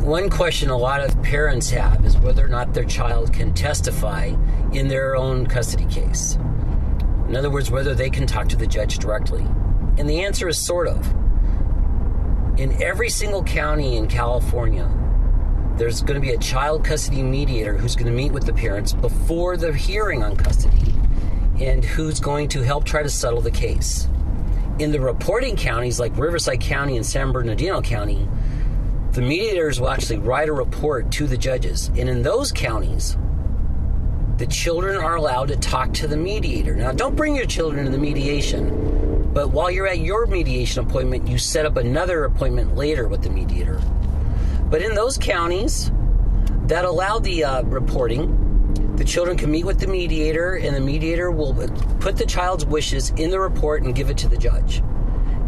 One question a lot of parents have is whether or not their child can testify in their own custody case. In other words, whether they can talk to the judge directly. And the answer is sort of. In every single county in California, there's going to be a child custody mediator who's going to meet with the parents before the hearing on custody and who's going to help try to settle the case. In the reporting counties like Riverside County and San Bernardino County, the mediators will actually write a report to the judges. And in those counties, the children are allowed to talk to the mediator. Now, don't bring your children to the mediation, but while you're at your mediation appointment, you set up another appointment later with the mediator. But in those counties that allow the reporting, the children can meet with the mediator, and the mediator will put the child's wishes in the report and give it to the judge.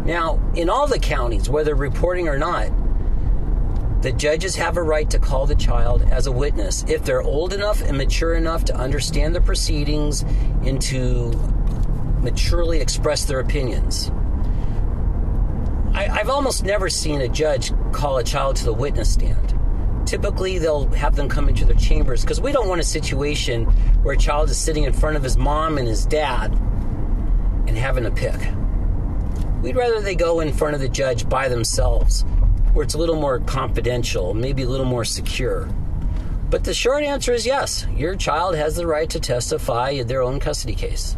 Now, in all the counties, whether reporting or not, the judges have a right to call the child as a witness if they're old enough and mature enough to understand the proceedings and to maturely express their opinions. I've almost never seen a judge call a child to the witness stand. Typically, they'll have them come into their chambers because we don't want a situation where a child is sitting in front of his mom and his dad and having a pick. We'd rather they go in front of the judge by themselves, where it's a little more confidential, maybe a little more secure. But the short answer is yes, your child has the right to testify in their own custody case.